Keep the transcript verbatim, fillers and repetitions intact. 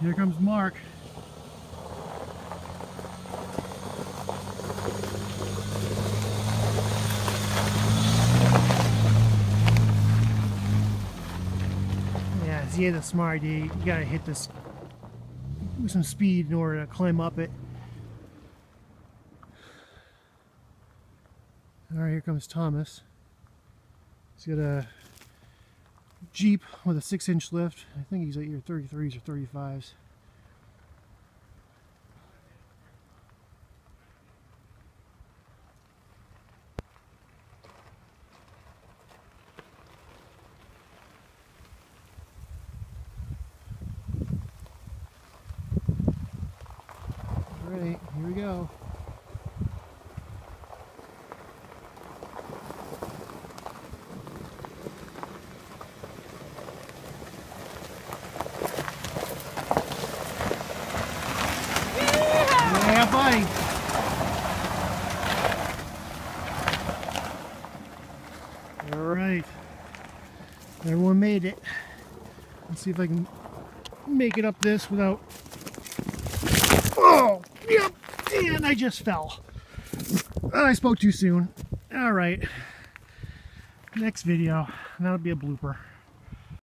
Here comes Mark. Yeah, it's the end of summer idea. You gotta hit this with some speed in order to climb up it. Alright, here comes Thomas. He's got a Jeep with a six inch lift. I think he's at your thirty-threes or thirty-fives. Alright, here we go. Alright, everyone made it. Let's see if I can make it up this without... Oh, yep, and I just fell. I spoke too soon. Alright, next video, that'll be a blooper.